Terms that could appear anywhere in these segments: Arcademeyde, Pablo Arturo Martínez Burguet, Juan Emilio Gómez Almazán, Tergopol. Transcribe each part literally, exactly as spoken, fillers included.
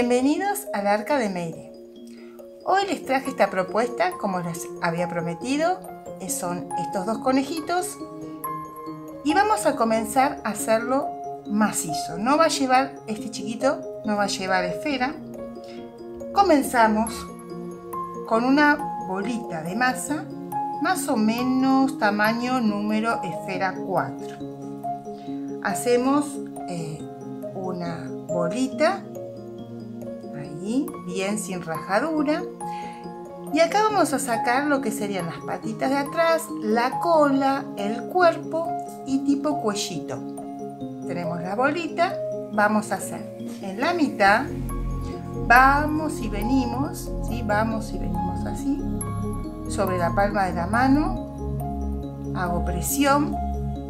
Bienvenidos a la Arcademeyde. Hoy les traje esta propuesta, como les había prometido, son estos dos conejitos y vamos a comenzar a hacerlo macizo. No va a llevar, este chiquito no va a llevar esfera. Comenzamos con una bolita de masa más o menos tamaño número esfera cuatro. Hacemos eh, una bolita ahí, bien sin rajadura, y acá vamos a sacar lo que serían las patitas de atrás, la cola, el cuerpo y tipo cuellito. Tenemos la bolita, vamos a hacer en la mitad, vamos y venimos, ¿sí? Vamos y venimos así, sobre la palma de la mano, hago presión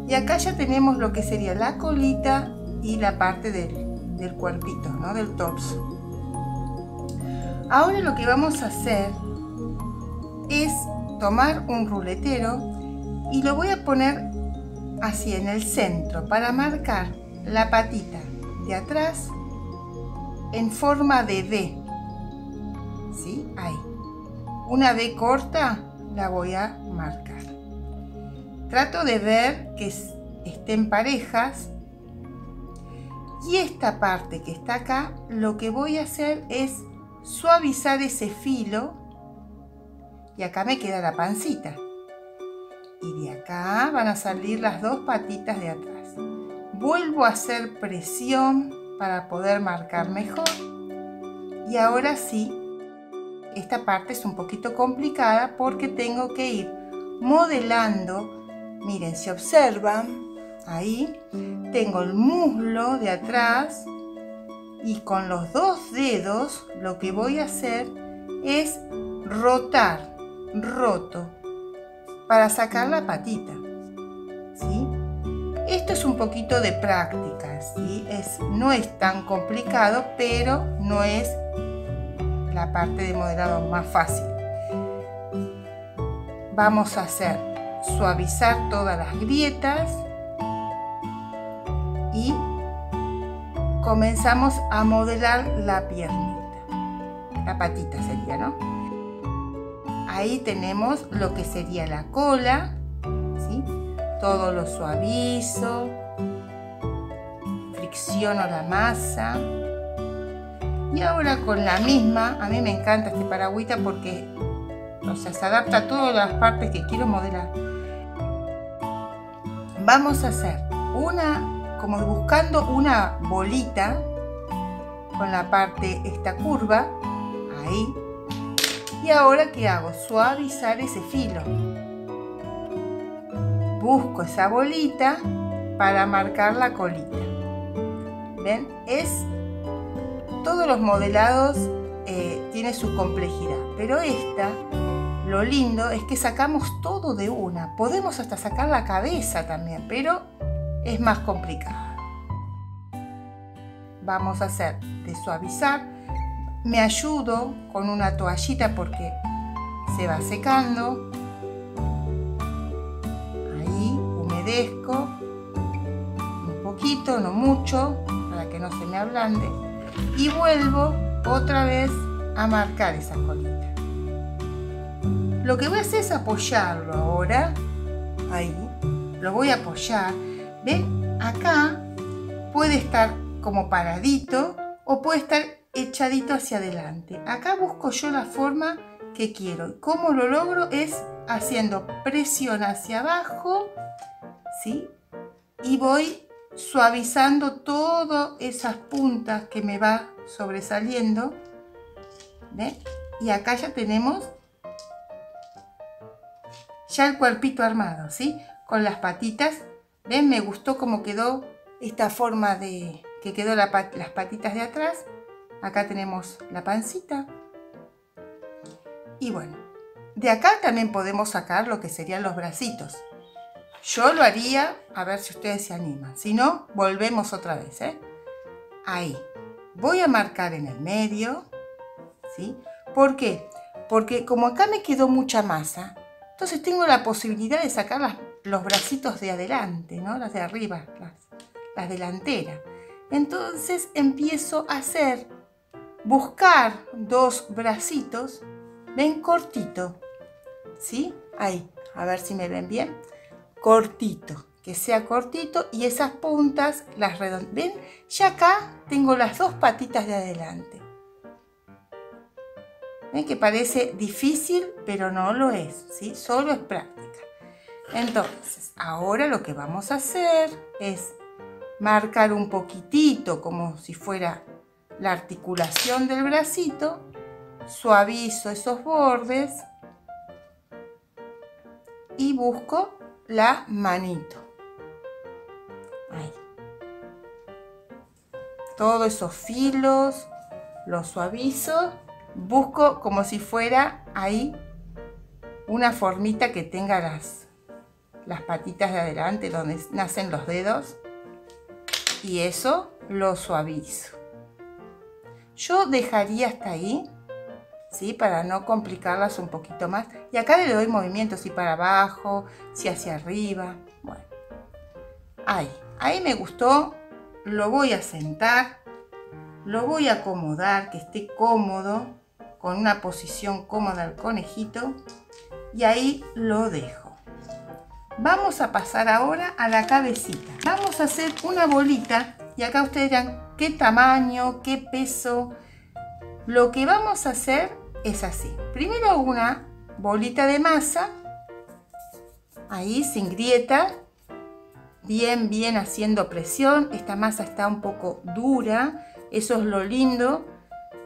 y acá ya tenemos lo que sería la colita y la parte del del cuerpito, ¿no? Del torso. Ahora lo que vamos a hacer es tomar un ruletero y lo voy a poner así en el centro para marcar la patita de atrás en forma de V, ¿sí? Ahí. Una V corta la voy a marcar. Trato de ver que estén parejas. Y esta parte que está acá, lo que voy a hacer es suavizar ese filo. Y acá me queda la pancita. Y de acá van a salir las dos patitas de atrás. Vuelvo a hacer presión para poder marcar mejor. Y ahora sí, esta parte es un poquito complicada porque tengo que ir modelando. Miren, si observan, ahí tengo el muslo de atrás y con los dos dedos lo que voy a hacer es rotar, roto, para sacar la patita, ¿sí? Esto es un poquito de práctica, ¿sí? Es, no es tan complicado, pero no es la parte de modelado más fácil. Vamos a hacer suavizar todas las grietas y comenzamos a modelar la piernita, la patita sería, ¿no? Ahí tenemos lo que sería la cola, ¿sí? Todo lo suavizo, fricciono la masa y ahora con la misma, a mí me encanta este paragüita porque, o sea, se adapta a todas las partes que quiero modelar. Vamos a hacer una, como buscando una bolita con la parte esta curva ahí, y ahora que hago suavizar ese filo, busco esa bolita para marcar la colita. Ven, es todos los modelados eh, tiene su complejidad, pero esta, lo lindo es que sacamos todo de una, podemos hasta sacar la cabeza también, pero es más complicada. Vamos a hacer de suavizar. Me ayudo con una toallita porque se va secando. Ahí humedezco un poquito, no mucho, para que no se me ablande. Y vuelvo otra vez a marcar esa colita. Lo que voy a hacer es apoyarlo ahora. Ahí. Lo voy a apoyar. ¿Ven? Acá puede estar como paradito o puede estar echadito hacia adelante. Acá busco yo la forma que quiero. ¿Cómo lo logro? Es haciendo presión hacia abajo, ¿sí? Y voy suavizando todas esas puntas que me va sobresaliendo. ¿Ven? Y acá ya tenemos ya el cuerpito armado, ¿sí? Con las patitas. ¿Ven? Me gustó cómo quedó esta forma de que quedó la, las patitas de atrás. Acá tenemos la pancita. Y bueno, de acá también podemos sacar lo que serían los bracitos. Yo lo haría, a ver si ustedes se animan. Si no, volvemos otra vez, ¿eh? Ahí. Voy a marcar en el medio, ¿sí? ¿Por qué? Porque como acá me quedó mucha masa, entonces tengo la posibilidad de sacar las los bracitos de adelante, ¿no? Las de arriba, las, las delanteras. Entonces empiezo a hacer buscar dos bracitos, ven, cortito, ¿sí? Ahí, a ver si me ven bien, cortito, que sea cortito, y esas puntas las redondeas. ¿Ven? Ya acá tengo las dos patitas de adelante. ¿Ven? Que parece difícil, pero no lo es, ¿sí? Solo es práctica. Entonces, ahora lo que vamos a hacer es marcar un poquitito, como si fuera la articulación del bracito. Suavizo esos bordes y busco la manito. Ahí. Todos esos filos los suavizo, busco como si fuera ahí una formita que tenga las, las patitas de adelante donde nacen los dedos, y eso lo suavizo. Yo dejaría hasta ahí, ¿sí? Para no complicarlas un poquito más. Y acá le doy movimiento, si para abajo, si hacia arriba. Bueno, ahí, ahí me gustó. Lo voy a sentar, lo voy a acomodar, que esté cómodo, con una posición cómoda el conejito. Y ahí lo dejo. Vamos a pasar ahora a la cabecita. Vamos a hacer una bolita. Y acá ustedes dirán, ¿qué tamaño? ¿Qué peso? Lo que vamos a hacer es así. Primero una bolita de masa, ahí sin grieta, bien, bien haciendo presión. Esta masa está un poco dura, eso es lo lindo,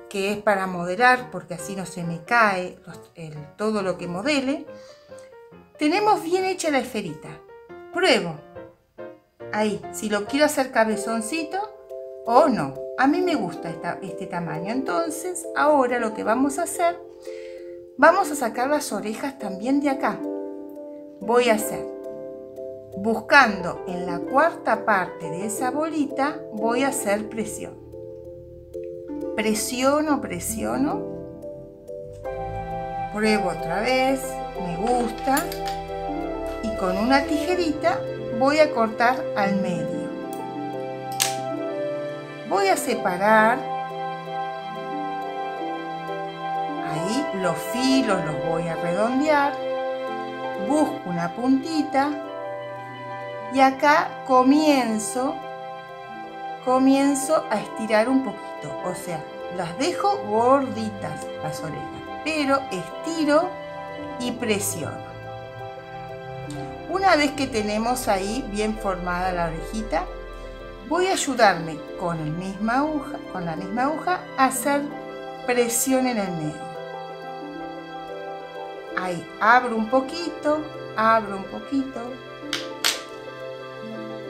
que es para modelar, porque así no se me cae los, el, todo lo que modele. Tenemos bien hecha la esferita. Pruebo, ahí, si lo quiero hacer cabezoncito o no. A mí me gusta esta, este tamaño. Entonces, ahora lo que vamos a hacer, vamos a sacar las orejas también de acá. Voy a hacer, buscando en la cuarta parte de esa bolita, voy a hacer presión. Presiono, presiono. Pruebo otra vez, me gusta. Y con una tijerita voy a cortar al medio. Voy a separar ahí los filos, los voy a redondear, busco una puntita y acá comienzo, comienzo a estirar un poquito, o sea, las dejo gorditas las orejas, pero estiro y presiono. Una vez que tenemos ahí bien formada la orejita, voy a ayudarme con, el misma aguja, con la misma aguja a hacer presión en el medio. Ahí abro un poquito, abro un poquito,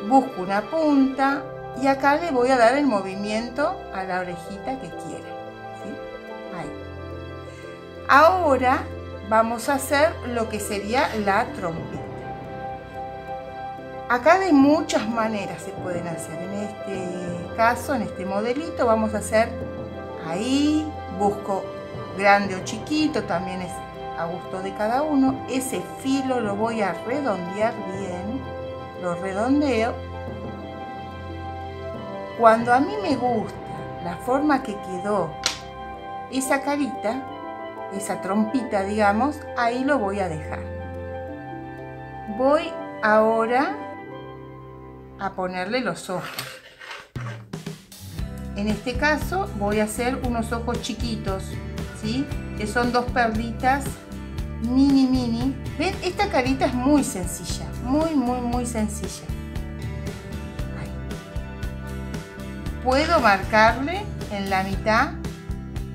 busco una punta y acá le voy a dar el movimiento a la orejita que quiera, ¿sí? Ahí. Ahora vamos a hacer lo que sería la trompeta. Acá de muchas maneras se pueden hacer. En este caso, en este modelito, vamos a hacer ahí, busco grande o chiquito, también es a gusto de cada uno. Ese filo lo voy a redondear bien, lo redondeo. Cuando a mí me gusta la forma que quedó esa carita, esa trompita, digamos, ahí lo voy a dejar. Voy ahora a ponerle los ojos. En este caso voy a hacer unos ojos chiquitos, ¿sí? Que son dos perlitas mini mini. ¿Ven? Esta carita es muy sencilla, muy muy muy sencilla. Ahí. Puedo marcarle en la mitad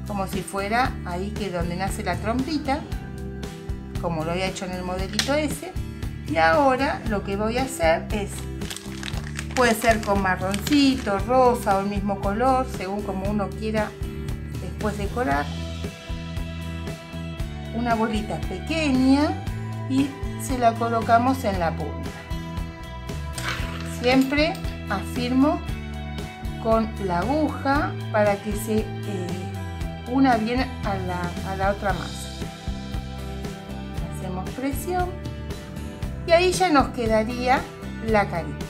como si fuera ahí que donde nace la trompita, como lo había hecho en el modelito ese. Y ahora lo que voy a hacer es, puede ser con marroncito, rosa o el mismo color, según como uno quiera después decorar. Una bolita pequeña y se la colocamos en la punta. Siempre afirmo con la aguja para que se eh, una bien a la, a la otra masa. Hacemos presión y ahí ya nos quedaría la carita.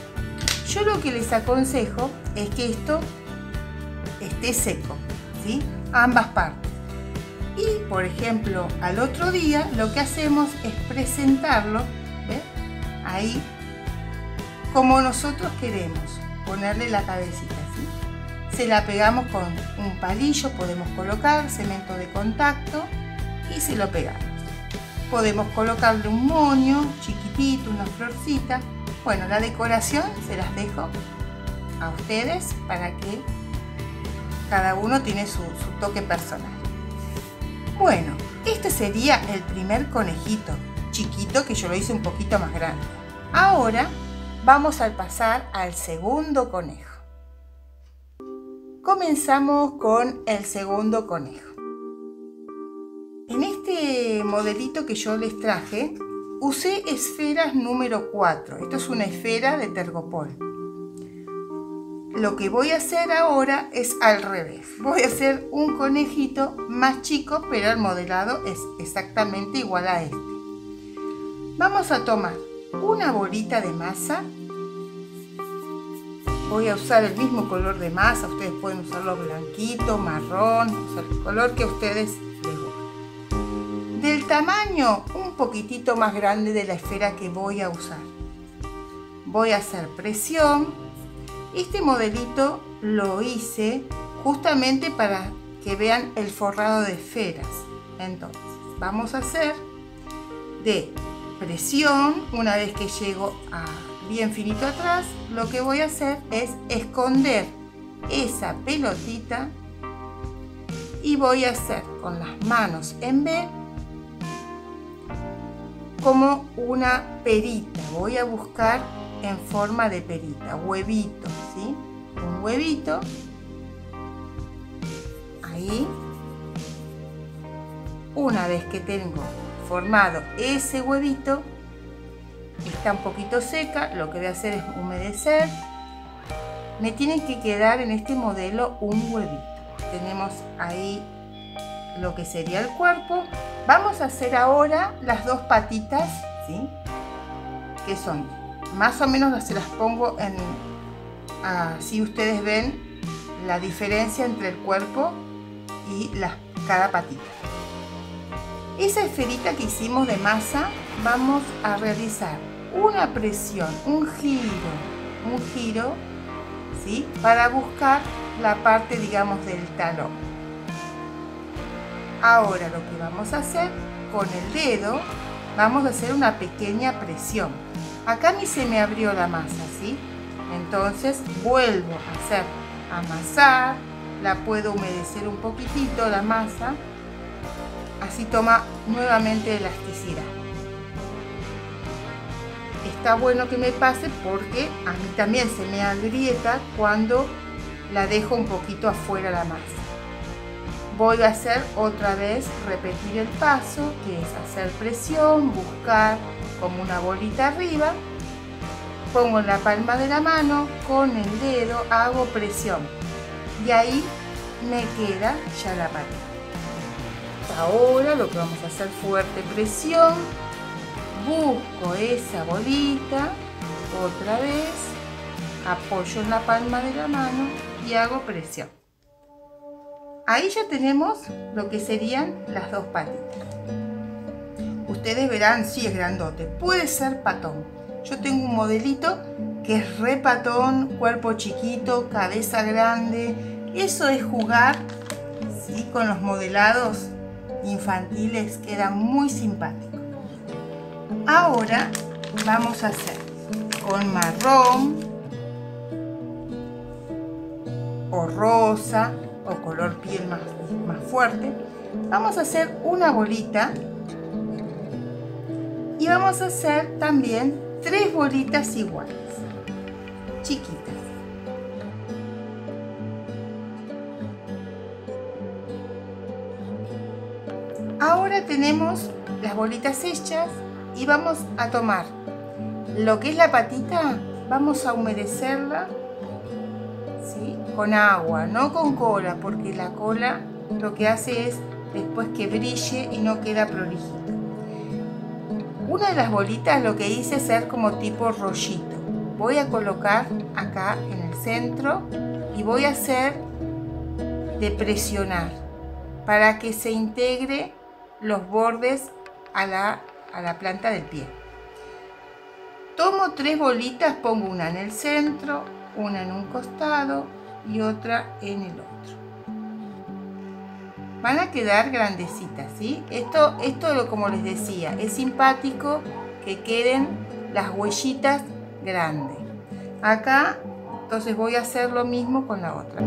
Yo lo que les aconsejo es que esto esté seco, ¿sí? ambas partes. Y, por ejemplo, al otro día lo que hacemos es presentarlo, ¿ves? Ahí, como nosotros queremos, ponerle la cabecita así. Se la pegamos con un palillo, podemos colocar cemento de contacto y se lo pegamos. Podemos colocarle un moño chiquitito, una florcita. Bueno, la decoración se las dejo a ustedes para que cada uno tiene su, su toque personal. Bueno, este sería el primer conejito chiquito que yo lo hice un poquito más grande. Ahora vamos a pasar al segundo conejo. Comenzamos con el segundo conejo. En este modelito que yo les traje, usé esferas número cuatro. Esto es una esfera de Tergopol. Lo que voy a hacer ahora es al revés. Voy a hacer un conejito más chico, pero el modelado es exactamente igual a este. Vamos a tomar una bolita de masa. Voy a usar el mismo color de masa. Ustedes pueden usarlo blanquito, marrón, usar el color que a ustedes les guste. Del tamaño un poquitito más grande de la esfera que voy a usar. Voy a hacer presión. Este modelito lo hice justamente para que vean el forrado de esferas. Entonces, vamos a hacer de presión. Una vez que llego a bien finito atrás, lo que voy a hacer es esconder esa pelotita y voy a hacer con las manos en B como una perita. Voy a buscar en forma de perita, huevito, ¿sí? Un huevito, ahí. Una vez que tengo formado ese huevito, está un poquito seca, lo que voy a hacer es humedecer. Me tiene que quedar en este modelo un huevito. Tenemos ahí lo que sería el cuerpo. Vamos a hacer ahora las dos patitas, ¿sí? Que son más o menos, se las pongo en, así ustedes ven la diferencia entre el cuerpo y las, cada patita. Esa esferita que hicimos de masa, vamos a realizar una presión, un giro, un giro, ¿sí? Para buscar la parte, digamos, del talón. Ahora lo que vamos a hacer con el dedo, vamos a hacer una pequeña presión. Acá a mí se me abrió la masa, ¿sí? Entonces vuelvo a hacer amasar, la puedo humedecer un poquitito la masa, así toma nuevamente elasticidad. Está bueno que me pase porque a mí también se me agrieta cuando la dejo un poquito afuera la masa. Voy a hacer otra vez, repetir el paso, que es hacer presión, buscar como una bolita arriba, pongo la palma de la mano, con el dedo hago presión y ahí me queda ya la patita. Ahora lo que vamos a hacer, fuerte presión, busco esa bolita, otra vez apoyo en la palma de la mano y hago presión. Ahí ya tenemos lo que serían las dos patitas. Ustedes verán, sí, es grandote, puede ser patón. Yo tengo un modelito que es re patón, cuerpo chiquito, cabeza grande. Eso es jugar, ¿sí? Con los modelados infantiles, queda muy simpático. Ahora vamos a hacer con marrón o rosa o color piel más, más fuerte. Vamos a hacer una bolita. Y vamos a hacer también tres bolitas iguales, chiquitas. Ahora tenemos las bolitas hechas y vamos a tomar lo que es la patita, vamos a humedecerla, ¿sí? Con agua, no con cola, porque la cola lo que hace es después que brille y no queda prolijita. Una de las bolitas lo que hice es hacer como tipo rollito. Voy a colocar acá en el centro y voy a hacer de presionar. para que se integre los bordes a la, a la planta del pie. Tomo tres bolitas, pongo una en el centro, una en un costado y otra en el otro. Van a quedar grandecitas, ¿sí? Esto, esto, como les decía, es simpático que queden las huellitas grandes. Acá, entonces voy a hacer lo mismo con la otra.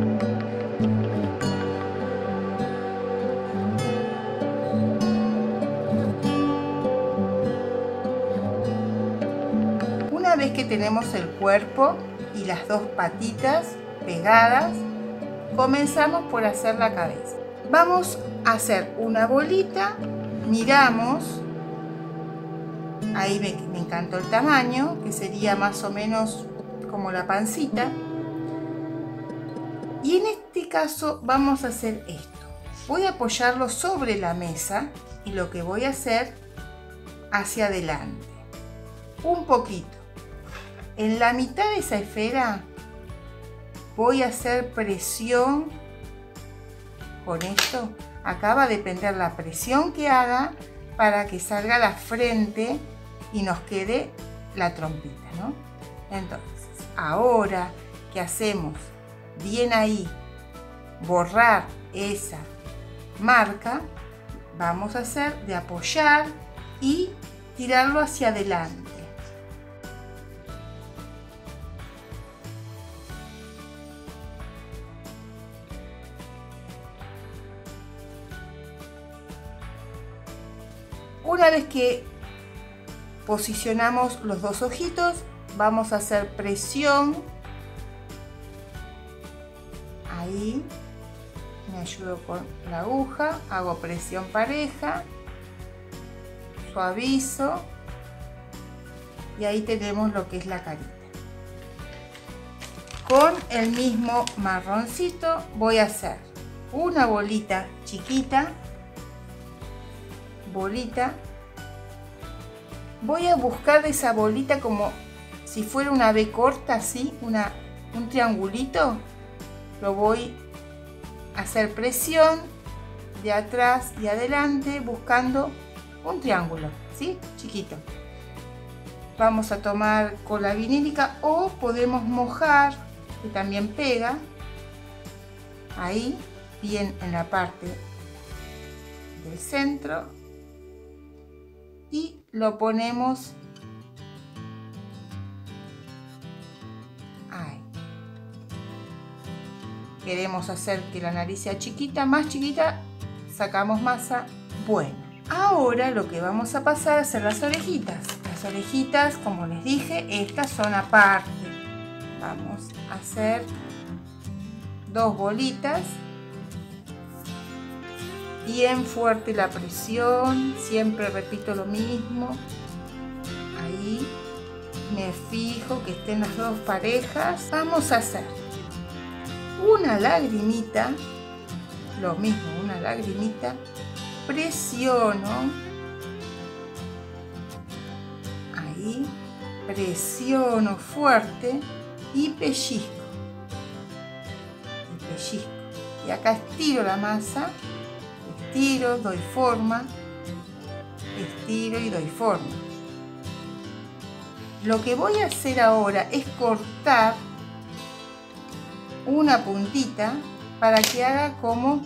Una vez que tenemos el cuerpo y las dos patitas pegadas, comenzamos por hacer la cabeza. Vamos a hacer una bolita, miramos, ahí me, me encantó el tamaño, que sería más o menos como la pancita. Y en este caso vamos a hacer esto. Voy a apoyarlo sobre la mesa y lo que voy a hacer hacia adelante. Un poquito. En la mitad de esa esfera voy a hacer presión. Con esto acá va a depender la presión que haga para que salga la frente y nos quede la trompita, ¿no? Entonces, ahora que hacemos bien ahí, borrar esa marca, vamos a hacer de apoyar y tirarlo hacia adelante. Una vez que posicionamos los dos ojitos, vamos a hacer presión. Ahí me ayudo con la aguja, hago presión pareja, suavizo y ahí tenemos lo que es la carita. Con el mismo marroncito voy a hacer una bolita chiquita. Bolita, voy a buscar de esa bolita como si fuera una B corta, así, una, un triangulito, lo voy a hacer presión de atrás y adelante buscando un triángulo, ¿sí? Chiquito. Vamos a tomar cola vinílica o podemos mojar, que también pega, ahí, bien en la parte del centro. Y lo ponemos ahí. Queremos hacer que la nariz sea chiquita, más chiquita, sacamos masa. Bueno, ahora lo que vamos a pasar a hacer las orejitas. Las orejitas, como les dije, estas son aparte. Vamos a hacer dos bolitas. Bien fuerte la presión, siempre repito lo mismo. Ahí me fijo que estén las dos parejas. Vamos a hacer una lagrimita, lo mismo, una lagrimita. Presiono, ahí, presiono fuerte y pellizco. Y pellizco. Y acá estiro la masa. Estiro, doy forma, estiro y doy forma. Lo que voy a hacer ahora es cortar una puntita para que haga como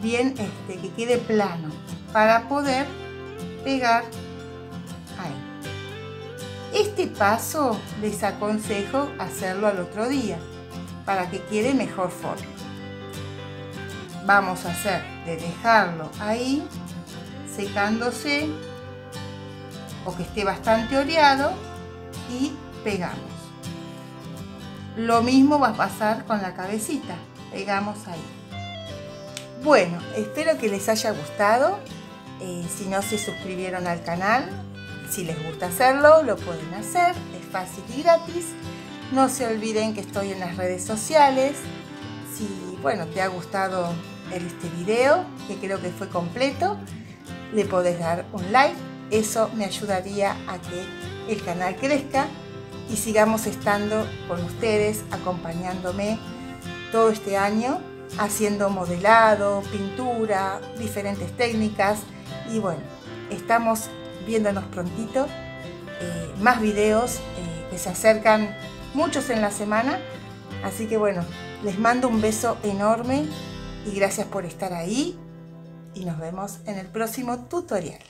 bien este, que quede plano, para poder pegar ahí. Este paso les aconsejo hacerlo al otro día para que quede mejor forma. Vamos a hacer de dejarlo ahí secándose o que esté bastante oreado y pegamos. Lo mismo va a pasar con la cabecita, pegamos ahí. Bueno, espero que les haya gustado. Eh, si no se suscribieron al canal, si les gusta hacerlo, lo pueden hacer, es fácil y gratis. No se olviden que estoy en las redes sociales. Si, bueno, te ha gustado este video, que creo que fue completo, le podés dar un like, eso me ayudaría a que el canal crezca y sigamos estando con ustedes, acompañándome todo este año haciendo modelado, pintura, diferentes técnicas. Y bueno, estamos viéndonos prontito, eh, más videos eh, que se acercan, muchos en la semana. Así que bueno, les mando un beso enorme y gracias por estar ahí. Y nos vemos en el próximo tutorial.